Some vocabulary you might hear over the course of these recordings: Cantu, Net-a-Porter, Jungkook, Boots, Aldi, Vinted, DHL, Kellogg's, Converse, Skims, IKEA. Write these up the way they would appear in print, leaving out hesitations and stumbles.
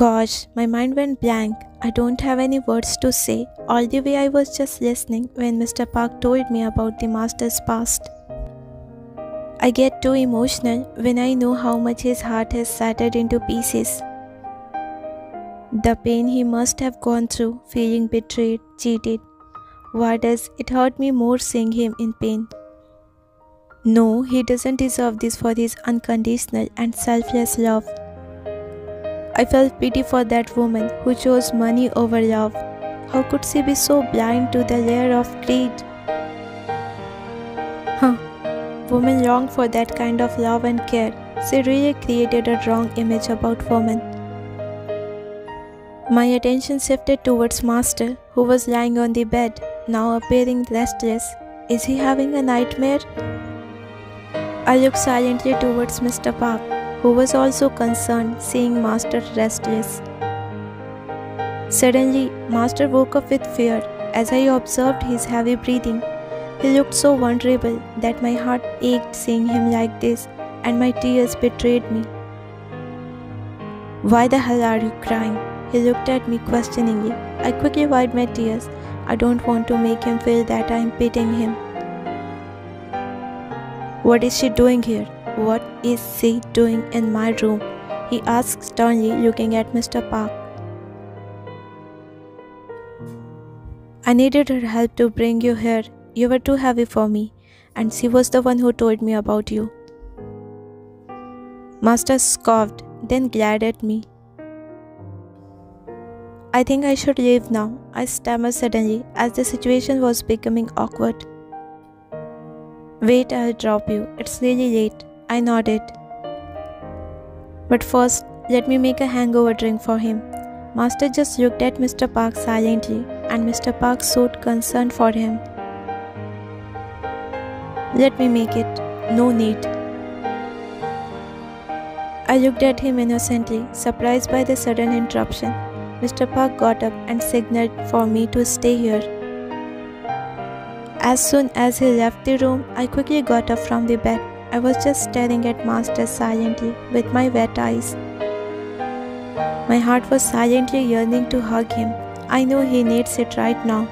Gosh, my mind went blank. I don't have any words to say. All the way I was just listening when Mr. Park told me about the master's past. I get too emotional when I know how much his heart has shattered into pieces. The pain he must have gone through, feeling betrayed, cheated. Why does it hurt me more seeing him in pain? No, he doesn't deserve this for his unconditional and selfless love. I felt pity for that woman who chose money over love. How could she be so blind to the layer of greed? Women long for that kind of love and care. She really created a wrong image about women. My attention shifted towards Master, who was lying on the bed, now appearing restless. Is he having a nightmare? I looked silently towards Mr. Park, who was also concerned seeing Master restless. Suddenly, Master woke up with fear as I observed his heavy breathing. He looked so vulnerable that my heart ached seeing him like this, and my tears betrayed me. Why the hell are you crying? He looked at me questioningly. I quickly wiped my tears. I don't want to make him feel that I am pitying him. What is she doing here? What is she doing in my room? He asked sternly, looking at Mr. Park. I needed her help to bring you here. You were too heavy for me, and she was the one who told me about you. Master scoffed, then glared at me. I think I should leave now, I stammered suddenly as the situation was becoming awkward. Wait, I'll drop you. It's really late, I nodded. But first, let me make a hangover drink for him. Master just looked at Mr. Park silently, and Mr. Park showed concern for him. Let me make it. No need. I looked at him innocently, surprised by the sudden interruption. Mr. Park got up and signaled for me to stay here. As soon as he left the room, I quickly got up from the bed. I was just staring at Master silently with my wet eyes. My heart was silently yearning to hug him. I know he needs it right now.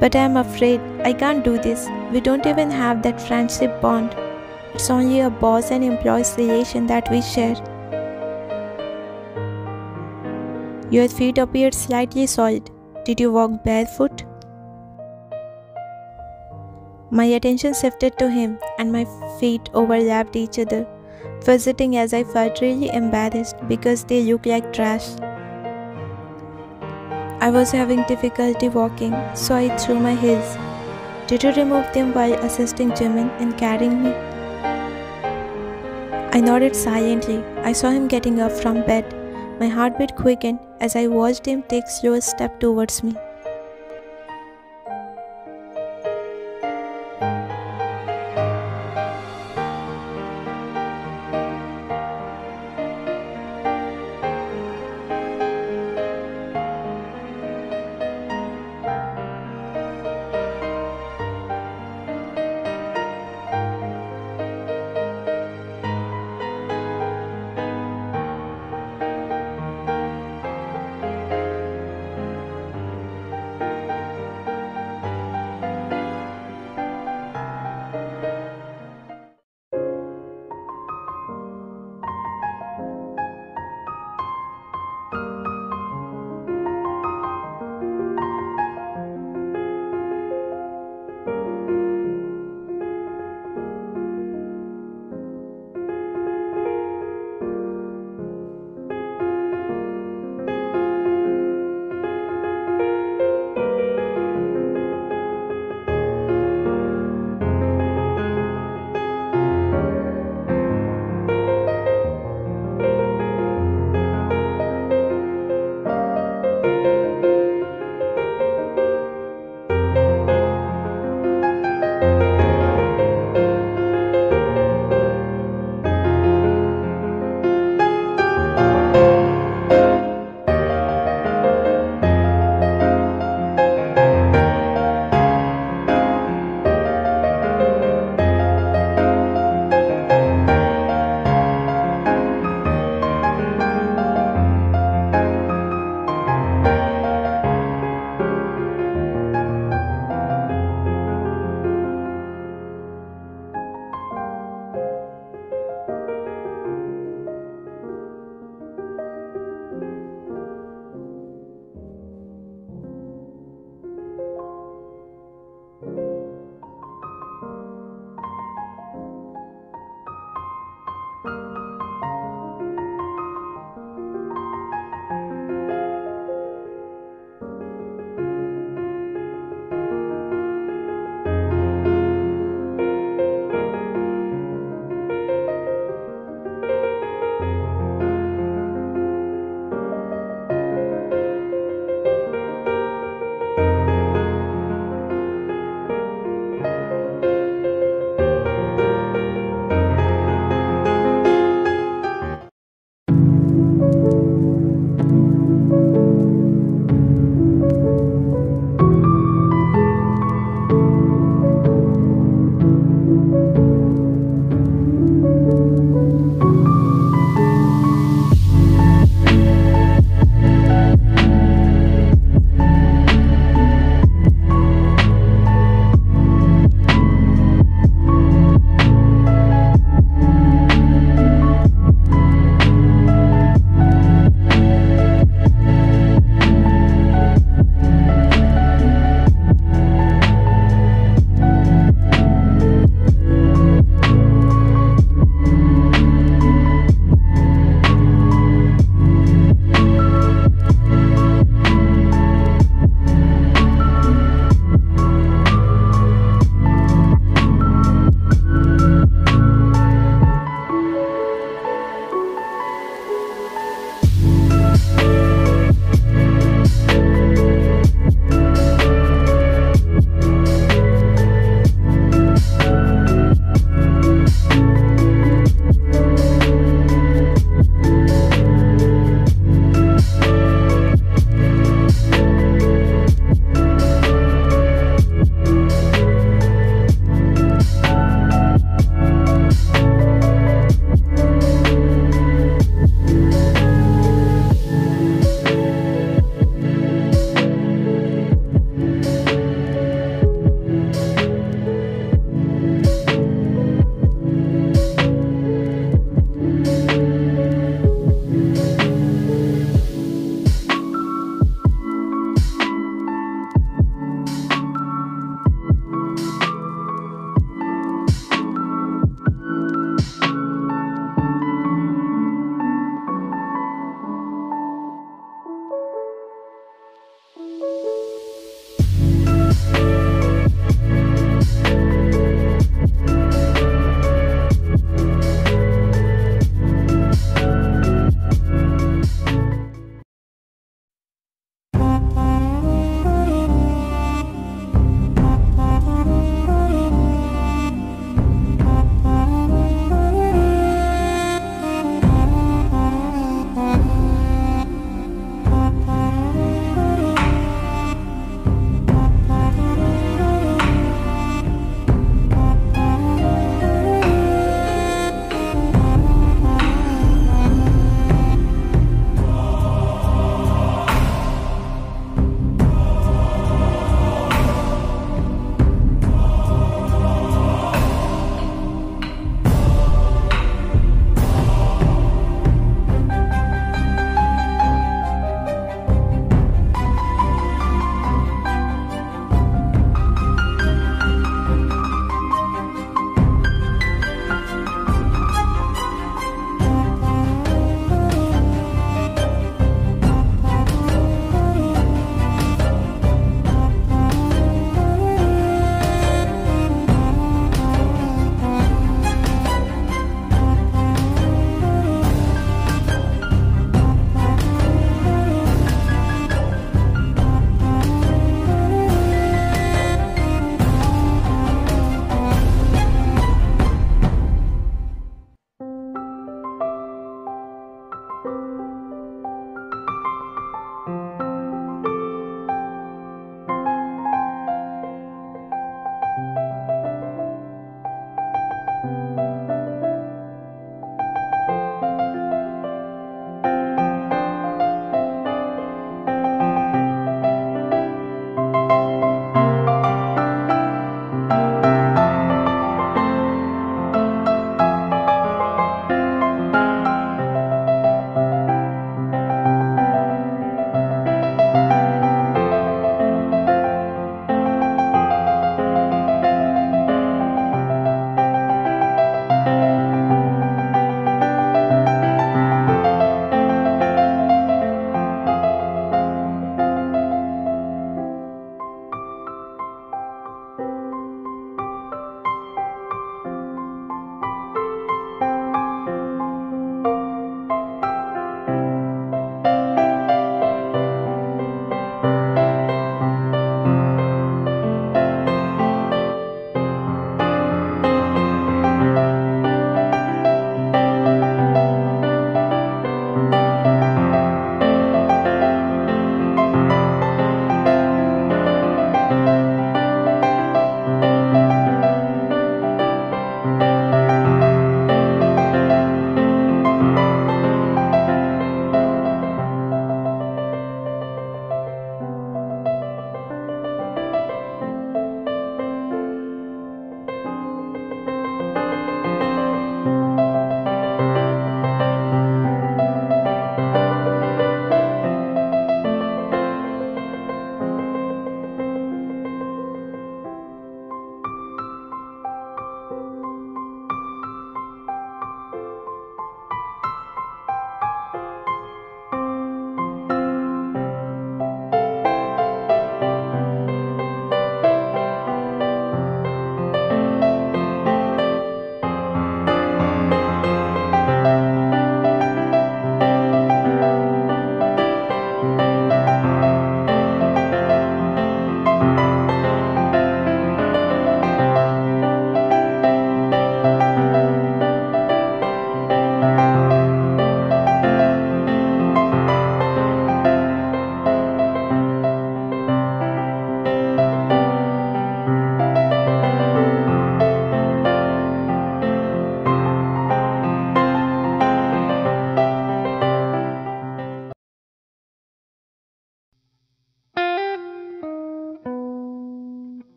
But I am afraid I can't do this. We don't even have that friendship bond. It's only a boss and employee's relation that we share. Your feet appeared slightly soiled. Did you walk barefoot? My attention shifted to him, and my feet overlapped each other, fidgeting as I felt really embarrassed because they looked like trash. I was having difficulty walking, so I threw my heels. Did you remove them while assisting Jimin in carrying me? I nodded silently. I saw him getting up from bed. My heartbeat quickened as I watched him take a slow step towards me.